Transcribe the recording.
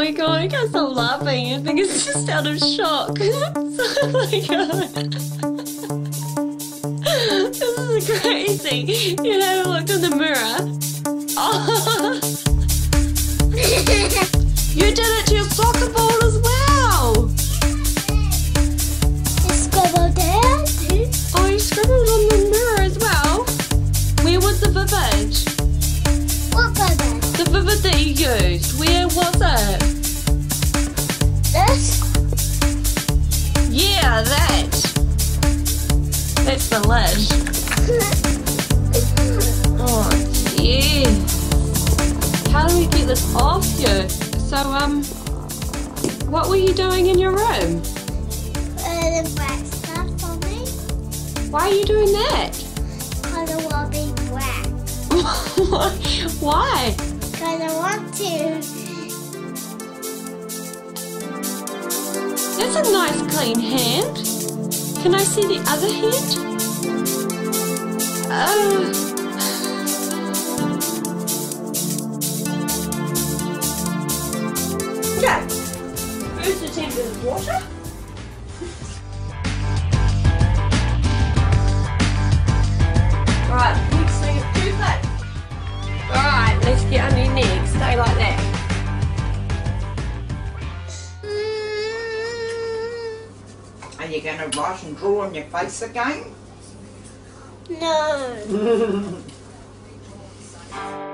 my god, I can't stop laughing. I think it's just out of shock. Oh my god. This is crazy. You had a look in the mirror. Oh. You did it to your soccer ball as well. You scribbled it? Oh, you scribbled on the mirror as well. Where was the vivid? What vivid? The vivid that you used, where was it? This? Yeah, that. That's the lid. Oh, yeah. How do we get this off you? So, what were you doing in your room? The black stuff for me. Why are you doing that? Because I want to be black. Why? Because I want to. That's a nice clean hand. Can I see the other hand? Okay. First attempt is water. Alright, next thing is toothpaste. Alright, let's get under your neck. Stay like that. Are you going to write and draw on your face again? No.